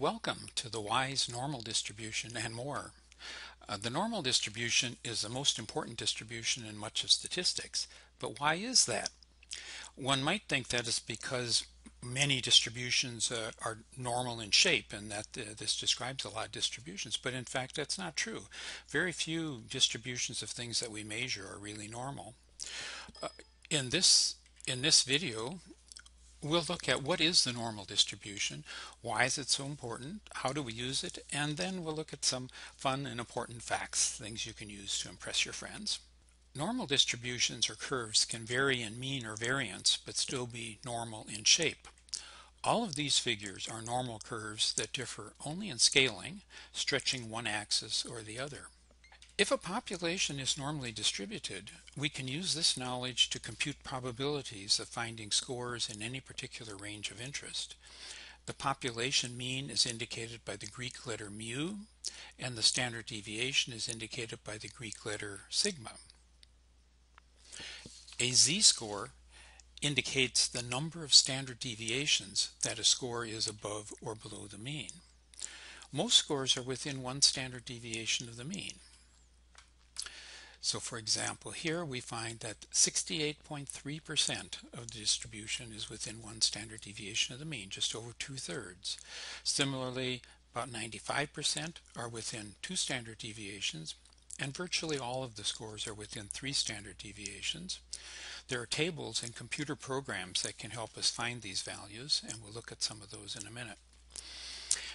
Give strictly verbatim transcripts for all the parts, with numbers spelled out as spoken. Welcome to the WISE normal distribution and more. Uh, the normal distribution is the most important distribution in much of statistics, but why is that? One might think that it's because many distributions uh, are normal in shape and that uh, this describes a lot of distributions, but in fact that's not true. Very few distributions of things that we measure are really normal. Uh, in this, in this video, we'll look at what is the normal distribution, why is it so important, how do we use it, and then we'll look at some fun and important facts, things you can use to impress your friends. Normal distributions or curves can vary in mean or variance, but still be normal in shape. All of these figures are normal curves that differ only in scaling, stretching one axis or the other. If a population is normally distributed, we can use this knowledge to compute probabilities of finding scores in any particular range of interest. The population mean is indicated by the Greek letter mu, and the standard deviation is indicated by the Greek letter sigma. A z-score indicates the number of standard deviations that a score is above or below the mean. Most scores are within one standard deviation of the mean. So for example, here we find that sixty-eight point three percent of the distribution is within one standard deviation of the mean, just over two-thirds. Similarly, about ninety-five percent are within two standard deviations, and virtually all of the scores are within three standard deviations. There are tables and computer programs that can help us find these values, and we'll look at some of those in a minute.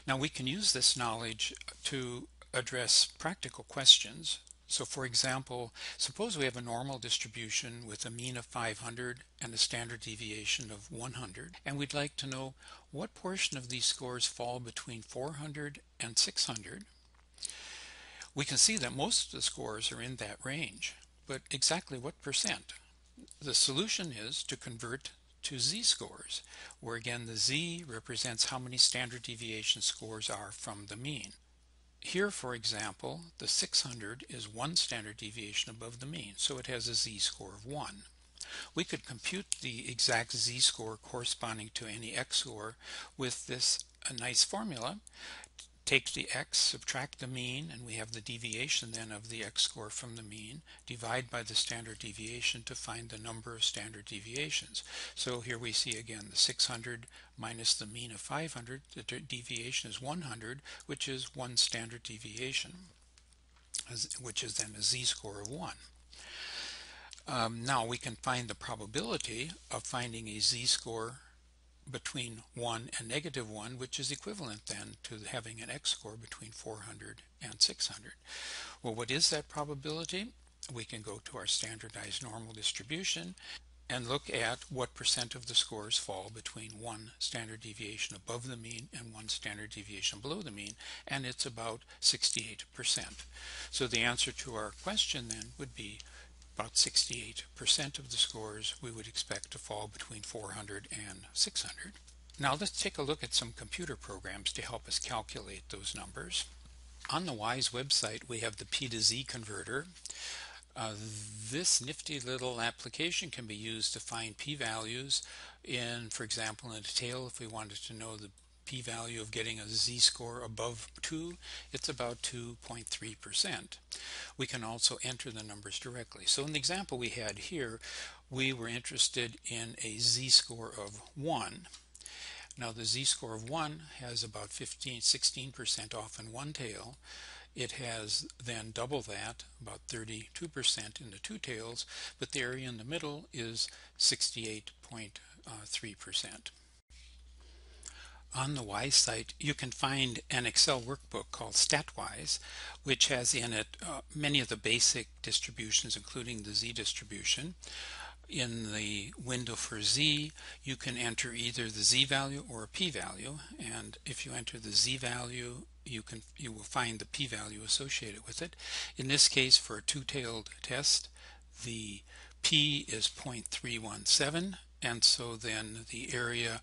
Now we can use this knowledge to address practical questions. So for example, suppose we have a normal distribution with a mean of five hundred and a standard deviation of one hundred, and we'd like to know what portion of these scores fall between four hundred and six hundred. We can see that most of the scores are in that range, but exactly what percent? The solution is to convert to z-scores, where again the z represents how many standard deviation scores are from the mean. Here, for example, the six hundred is one standard deviation above the mean, so it has a z-score of one. We could compute the exact z-score corresponding to any x-score with this a nice formula. Take the x, subtract the mean, and we have the deviation then of the x-score from the mean, divide by the standard deviation to find the number of standard deviations. So here we see again the six hundred minus the mean of five hundred, the deviation is one hundred, which is one standard deviation, which is then a z-score of one. Um, now we can find the probability of finding a z-score between one and negative one, which is equivalent then to having an x-score between four hundred and six hundred. Well, what is that probability? We can go to our standardized normal distribution and look at what percent of the scores fall between one standard deviation above the mean and one standard deviation below the mean, and it's about sixty-eight percent. So the answer to our question then would be about sixty-eight percent of the scores we would expect to fall between four hundred and six hundred. Now let's take a look at some computer programs to help us calculate those numbers. On the WISE website we have the P to Z converter. Uh, this nifty little application can be used to find p-values in, for example, in a tail. If we wanted to know the p-value of getting a z-score above two, it's about two point three percent. We can also enter the numbers directly. So in the example we had here, we were interested in a z-score of one. Now the z-score of one has about fifteen, sixteen percent off in one tail. It has then double that, about thirty-two percent in the two tails, but the area in the middle is sixty-eight point three percent. On the WISE site, you can find an Excel workbook called StatWise, which has in it uh, many of the basic distributions, including the z-distribution. In the window for z, you can enter either the z-value or a p-value, and if you enter the z-value, you can you will find the p-value associated with it. In this case, for a two-tailed test, the p is zero point three one seven, and so then the area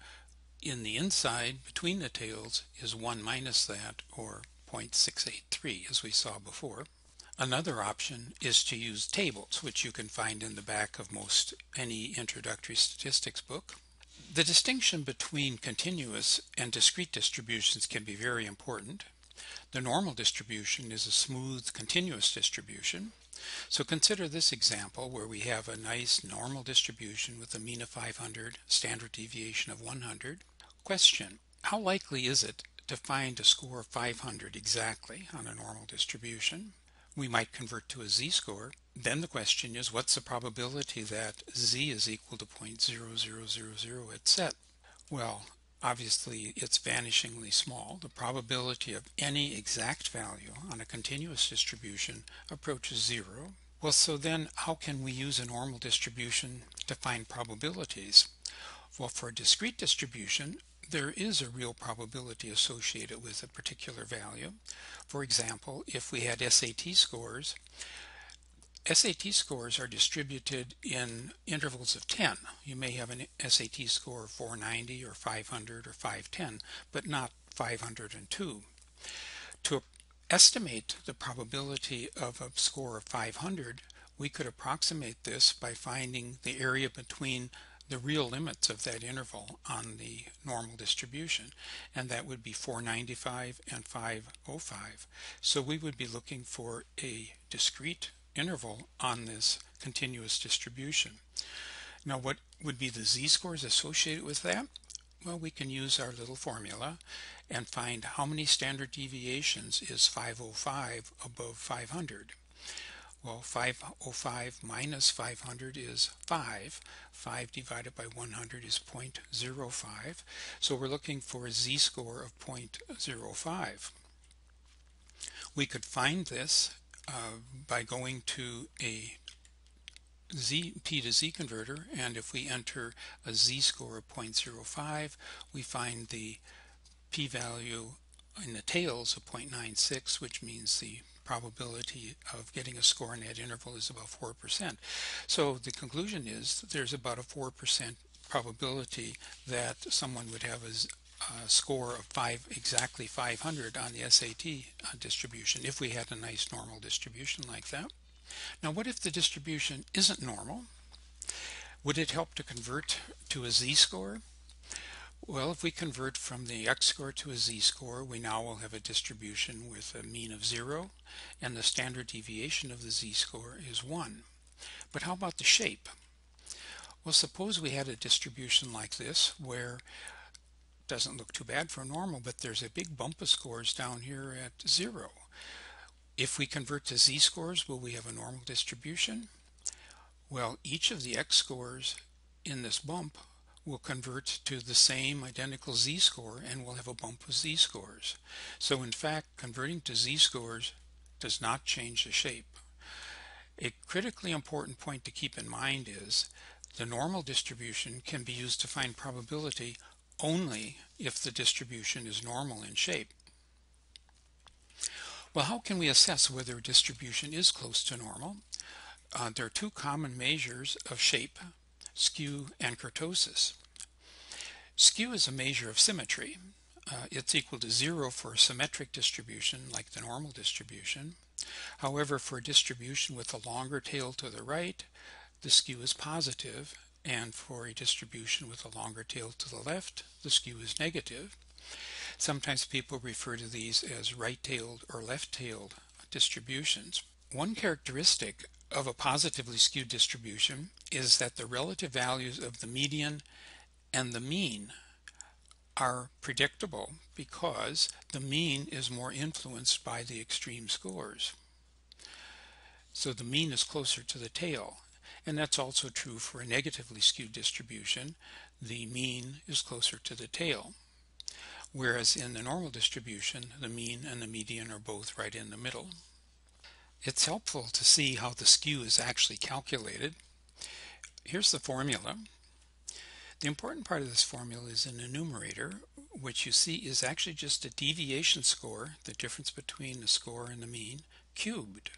in the inside between the tails is one minus that, or zero point six eight three, as we saw before. Another option is to use tables, which you can find in the back of most any introductory statistics book. The distinction between continuous and discrete distributions can be very important. The normal distribution is a smooth, continuous distribution. So consider this example where we have a nice normal distribution with a mean of five hundred, standard deviation of one hundred. Question: how likely is it to find a score of five hundred exactly on a normal distribution? We might convert to a z-score. Then the question is, what's the probability that z is equal to zero point zero zero zero zero at set? Well, obviously it's vanishingly small. The probability of any exact value on a continuous distribution approaches zero. Well, so then how can we use a normal distribution to find probabilities? Well, for a discrete distribution, there is a real probability associated with a particular value. For example, if we had S A T scores, S A T scores are distributed in intervals of ten. You may have an S A T score of four ninety or five hundred or five ten, but not five hundred two. To estimate the probability of a score of five hundred, we could approximate this by finding the area between the real limits of that interval on the normal distribution, and that would be four ninety-five and five oh five. So we would be looking for a discrete interval on this continuous distribution. Now, what would be the z-scores associated with that? Well, we can use our little formula and find how many standard deviations is five oh five above five hundred. Well, five oh five minus five hundred is five. five divided by one hundred is zero point zero five. So we're looking for a z-score of zero point zero five. We could find this uh, by going to a Z, P to Z converter, and if we enter a z-score of zero point zero five, we find the p-value in the tails of zero point nine six, which means the probability of getting a score in that interval is about four percent. So the conclusion is that there's about a four percent probability that someone would have a, a score of five exactly five hundred on the S A T distribution if we had a nice normal distribution like that. Now, what if the distribution isn't normal? Would it help to convert to a z-score? Well, if we convert from the x-score to a z-score, we now will have a distribution with a mean of zero, and the standard deviation of the z-score is one. But how about the shape? Well, suppose we had a distribution like this where it doesn't look too bad for normal, but there's a big bump of scores down here at zero. If we convert to z-scores, will we have a normal distribution? Well, each of the x-scores in this bump will convert to the same identical z-score, and we'll have a bump of z-scores. So in fact, converting to z-scores does not change the shape. A critically important point to keep in mind is the normal distribution can be used to find probability only if the distribution is normal in shape. Well, how can we assess whether a distribution is close to normal? Uh, there are two common measures of shape: skew and kurtosis. Skew is a measure of symmetry. Uh, it's equal to zero for a symmetric distribution like the normal distribution. However, for a distribution with a longer tail to the right, the skew is positive, and for a distribution with a longer tail to the left, the skew is negative. Sometimes people refer to these as right-tailed or left-tailed distributions. One characteristic of a positively skewed distribution is that the relative values of the median and the mean are predictable because the mean is more influenced by the extreme scores. So the mean is closer to the tail, and that's also true for a negatively skewed distribution. The mean is closer to the tail, whereas in the normal distribution, the mean and the median are both right in the middle. It's helpful to see how the skew is actually calculated. Here's the formula. The important part of this formula is in the numerator, which you see is actually just a deviation score, the difference between the score and the mean, cubed.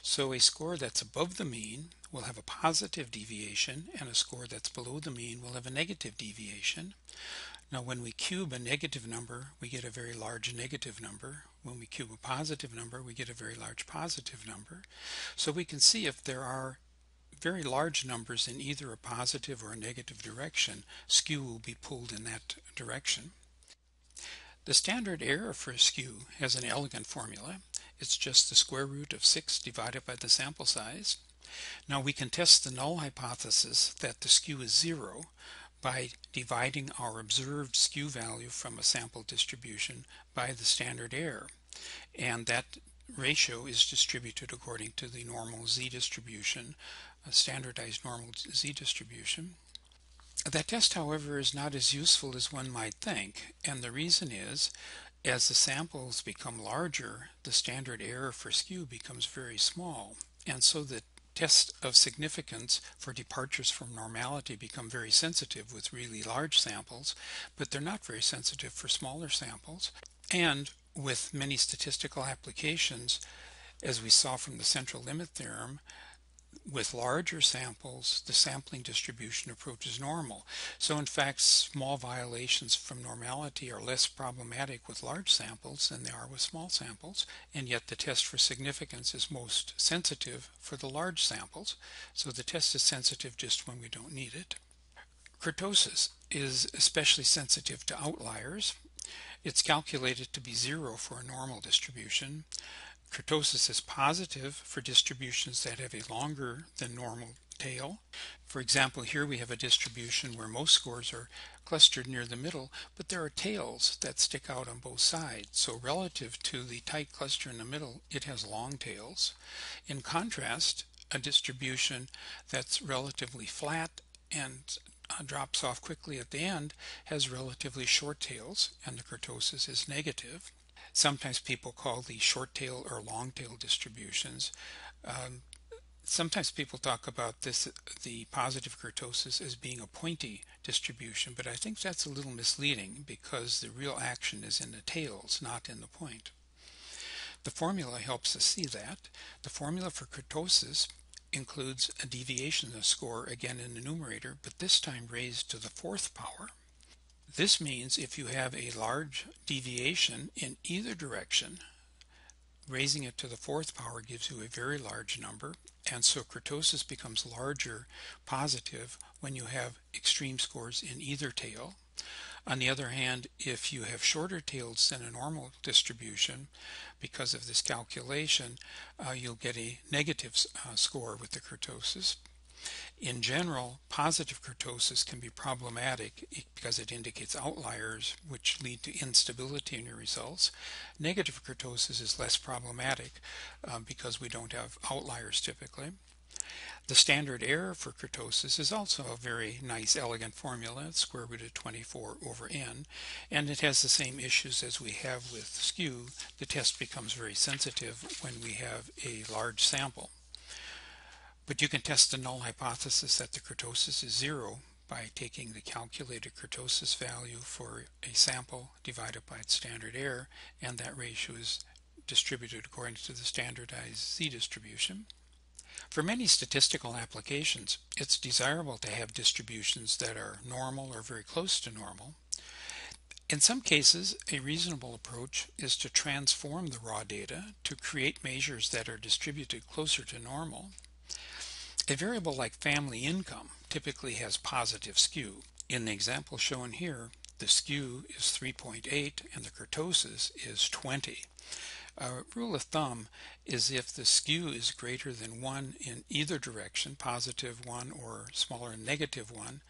So a score that's above the mean will have a positive deviation, and a score that's below the mean will have a negative deviation. Now, when we cube a negative number, we get a very large negative number. When we cube a positive number, we get a very large positive number. So we can see if there are very large numbers in either a positive or a negative direction, skew will be pulled in that direction. The standard error for a skew has an elegant formula. It's just the square root of six divided by the sample size. Now we can test the null hypothesis that the skew is zero by dividing our observed skew value from a sample distribution by the standard error. And that ratio is distributed according to the normal z distribution, a standardized normal z distribution. That test, however, is not as useful as one might think, and the reason is, as the samples become larger, the standard error for skew becomes very small, and so the test of significance for departures from normality become very sensitive with really large samples, but they're not very sensitive for smaller samples. And with many statistical applications, as we saw from the central limit theorem, with larger samples, the sampling distribution approaches normal. So in fact, small violations from normality are less problematic with large samples than they are with small samples, and yet the test for significance is most sensitive for the large samples. So the test is sensitive just when we don't need it. Kurtosis is especially sensitive to outliers. It's calculated to be zero for a normal distribution. Kurtosis is positive for distributions that have a longer than normal tail. For example, here we have a distribution where most scores are clustered near the middle, but there are tails that stick out on both sides. So relative to the tight cluster in the middle, it has long tails. In contrast, a distribution that's relatively flat and drops off quickly at the end has relatively short tails, and the kurtosis is negative. Sometimes people call these short tail or long tail distributions. Um, sometimes people talk about this, the positive kurtosis, as being a pointy distribution, but I think that's a little misleading because the real action is in the tails, not in the point. The formula helps us see that. The formula for kurtosis includes a deviation of the score again in the numerator, but this time raised to the fourth power. This means if you have a large deviation in either direction, raising it to the fourth power gives you a very large number, and so kurtosis becomes larger positive when you have extreme scores in either tail. On the other hand, if you have shorter tails than a normal distribution, because of this calculation, uh, you'll get a negative uh, score with the kurtosis. In general, positive kurtosis can be problematic because it indicates outliers which lead to instability in your results. Negative kurtosis is less problematic uh, because we don't have outliers typically. The standard error for kurtosis is also a very nice, elegant formula, square root of twenty-four over n, and it has the same issues as we have with skew. The test becomes very sensitive when we have a large sample. But you can test the null hypothesis that the kurtosis is zero by taking the calculated kurtosis value for a sample divided by its standard error, and that ratio is distributed according to the standardized z distribution. For many statistical applications, it's desirable to have distributions that are normal or very close to normal. In some cases, a reasonable approach is to transform the raw data to create measures that are distributed closer to normal. A variable like family income typically has positive skew. In the example shown here, the skew is three point eight and the kurtosis is twenty. A rule of thumb is if the skew is greater than one in either direction, positive one or smaller than negative one,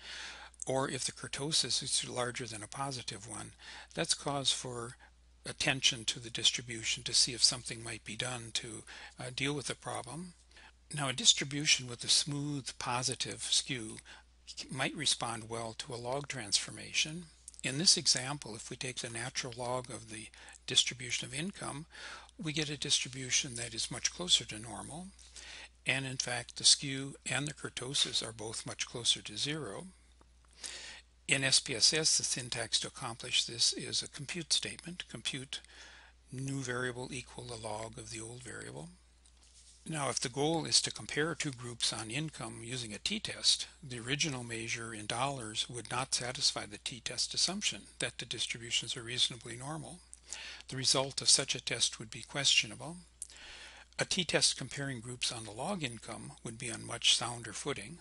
or if the kurtosis is larger than a positive one, that's cause for attention to the distribution to see if something might be done to uh, deal with the problem. Now, a distribution with a smooth positive skew might respond well to a log transformation. In this example, if we take the natural log of the distribution of income, we get a distribution that is much closer to normal. And in fact, the skew and the kurtosis are both much closer to zero. In S P S S, the syntax to accomplish this is a compute statement. Compute new variable equal the log of the old variable. Now, if the goal is to compare two groups on income using a t-test, the original measure in dollars would not satisfy the t-test assumption that the distributions are reasonably normal. The result of such a test would be questionable. A t-test comparing groups on the log income would be on much sounder footing.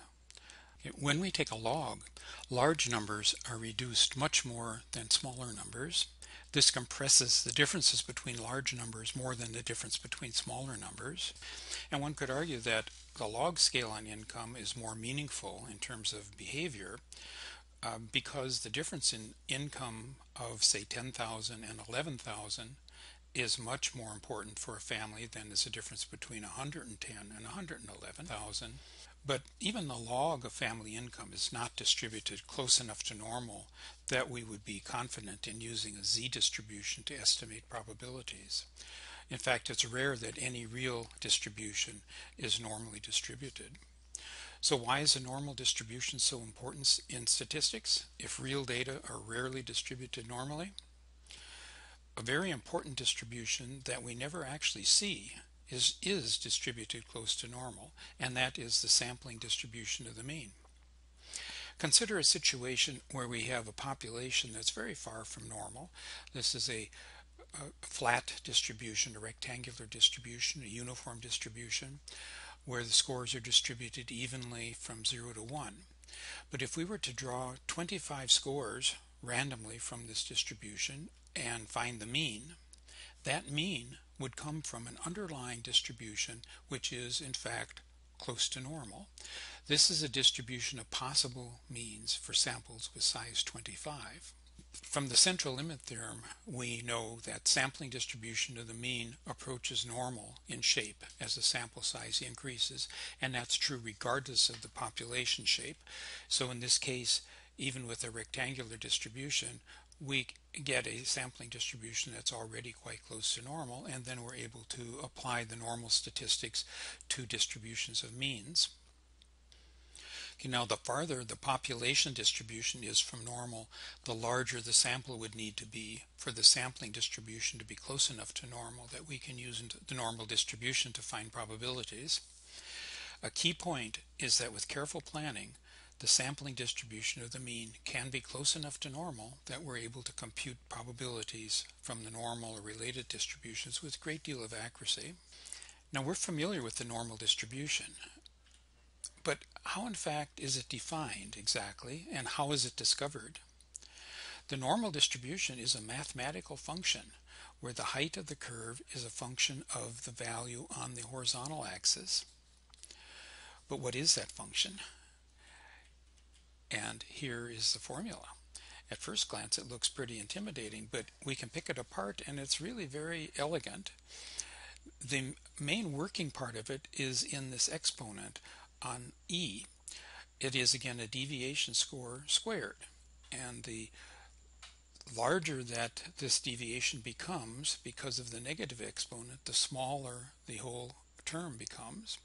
When we take a log, large numbers are reduced much more than smaller numbers. This compresses the differences between large numbers more than the difference between smaller numbers. And one could argue that the log scale on income is more meaningful in terms of behavior uh, because the difference in income of, say, ten thousand and eleven thousand is much more important for a family than is the difference between one hundred ten and one hundred eleven thousand. But even the log of family income is not distributed close enough to normal that we would be confident in using a z-distribution to estimate probabilities. In fact, it's rare that any real distribution is normally distributed. So why is a normal distribution so important in statistics if real data are rarely distributed normally? A very important distribution that we never actually see Is, is distributed close to normal, and that is the sampling distribution of the mean. Consider a situation where we have a population that's very far from normal. This is a, a flat distribution, a rectangular distribution, a uniform distribution, where the scores are distributed evenly from zero to one. But if we were to draw twenty-five scores randomly from this distribution and find the mean, that mean would come from an underlying distribution which is in fact close to normal. This is a distribution of possible means for samples with size twenty-five. From the central limit theorem, we know that sampling distribution of the mean approaches normal in shape as the sample size increases, and that's true regardless of the population shape. So in this case, even with a rectangular distribution, we get a sampling distribution that's already quite close to normal, and then we're able to apply the normal statistics to distributions of means. Okay, now the farther the population distribution is from normal, the larger the sample would need to be for the sampling distribution to be close enough to normal that we can use the normal distribution to find probabilities. A key point is that with careful planning, the sampling distribution of the mean can be close enough to normal that we're able to compute probabilities from the normal or related distributions with a great deal of accuracy. Now, we're familiar with the normal distribution, but how in fact is it defined exactly, and how is it discovered? The normal distribution is a mathematical function where the height of the curve is a function of the value on the horizontal axis. But what is that function? And here is the formula. At first glance it looks pretty intimidating, but we can pick it apart and it's really very elegant. The main working part of it is in this exponent on E. It is again a deviation score squared, and the larger that this deviation becomes because of the negative exponent, the smaller the whole term becomes.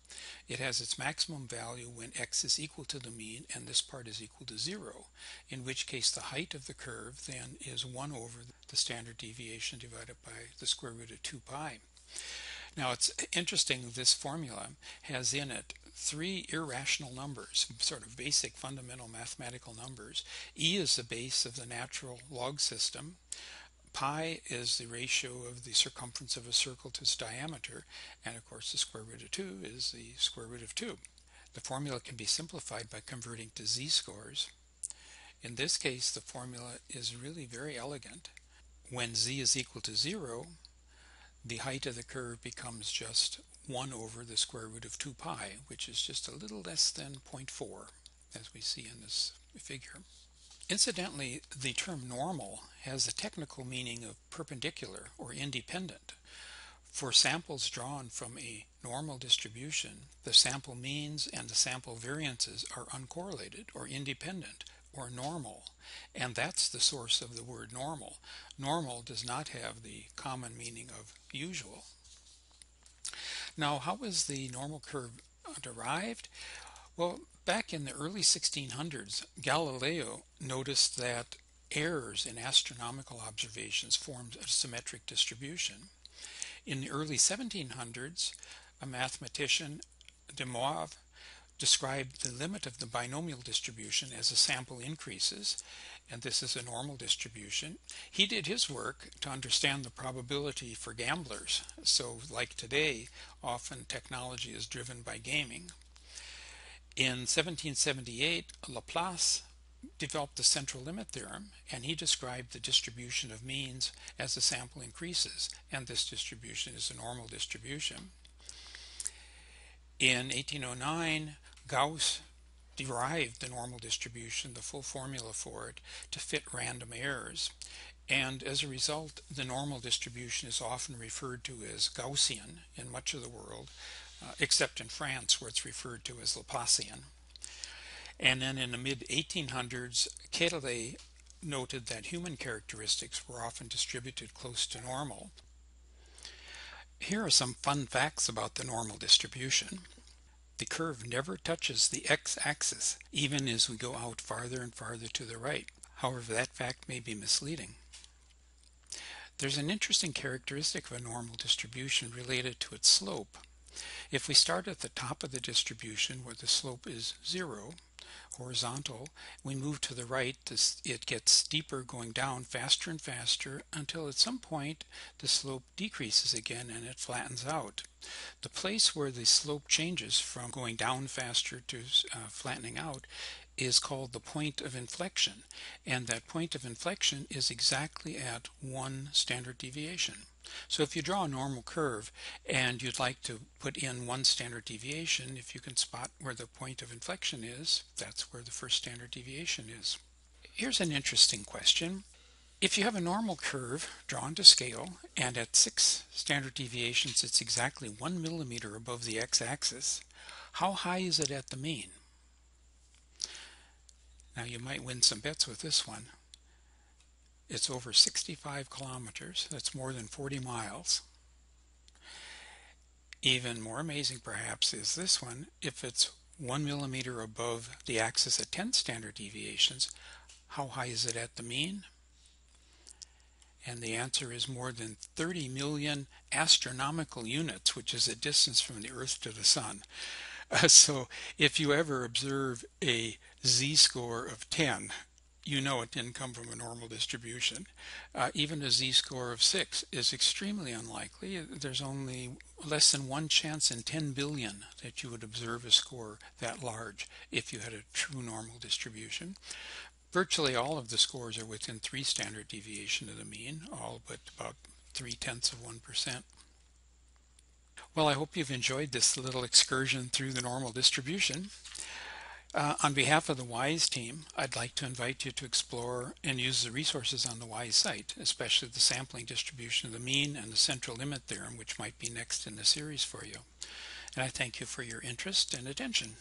It has its maximum value when x is equal to the mean and this part is equal to zero, in which case the height of the curve then is one over the standard deviation divided by the square root of two pi. Now, it's interesting, this formula has in it three irrational numbers, sort of basic fundamental mathematical numbers. E is the base of the natural log system. Pi is the ratio of the circumference of a circle to its diameter, and of course the square root of two is the square root of two. The formula can be simplified by converting to z-scores. In this case, the formula is really very elegant. When z is equal to zero, the height of the curve becomes just one over the square root of two pi, which is just a little less than zero point four, as we see in this figure. Incidentally, the term normal has the technical meaning of perpendicular or independent. For samples drawn from a normal distribution, the sample means and the sample variances are uncorrelated or independent or normal, and that's the source of the word normal. Normal does not have the common meaning of usual. Now, how is the normal curve derived? Well, back in the early sixteen hundreds, Galileo noticed that errors in astronomical observations formed a symmetric distribution. In the early seventeen hundreds, a mathematician, de Moivre, described the limit of the binomial distribution as the sample increases, and this is a normal distribution. He did his work to understand the probability for gamblers. So like today, often technology is driven by gaming. In seventeen seventy-eight, Laplace developed the central limit theorem, and he described the distribution of means as the sample increases, and this distribution is a normal distribution. In eighteen oh nine, Gauss derived the normal distribution, the full formula for it, to fit random errors, and as a result the normal distribution is often referred to as Gaussian in much of the world, uh, except in France where it's referred to as Laplacian. And then in the mid eighteen hundreds, Quetelet noted that human characteristics were often distributed close to normal. Here are some fun facts about the normal distribution. The curve never touches the x-axis, even as we go out farther and farther to the right. However, that fact may be misleading. There's an interesting characteristic of a normal distribution related to its slope. If we start at the top of the distribution where the slope is zero, horizontal, we move to the right, this, it gets steeper, going down faster and faster until at some point the slope decreases again and it flattens out. The place where the slope changes from going down faster to uh, flattening out is called the point of inflection, and that point of inflection is exactly at one standard deviation. So if you draw a normal curve and you'd like to put in one standard deviation, if you can spot where the point of inflection is, that's where the first standard deviation is. Here's an interesting question. If you have a normal curve drawn to scale and at six standard deviations it's exactly one millimeter above the x-axis, how high is it at the mean? Now you might win some bets with this one. It's over sixty-five kilometers, that's more than forty miles. Even more amazing perhaps is this one. If it's one millimeter above the axis at ten standard deviations, how high is it at the mean? And the answer is more than thirty million astronomical units, which is the distance from the Earth to the Sun. Uh, so if you ever observe a z-score of ten, you know it didn't come from a normal distribution. Uh, even a z-score of six is extremely unlikely. There's only less than one chance in ten billion that you would observe a score that large if you had a true normal distribution. Virtually all of the scores are within three standard deviation of the mean, all but about three-tenths of one percent. Well, I hope you've enjoyed this little excursion through the normal distribution. Uh, on behalf of the WISE team, I'd like to invite you to explore and use the resources on the WISE site, especially the sampling distribution of the mean and the central limit theorem, which might be next in the series for you. And I thank you for your interest and attention.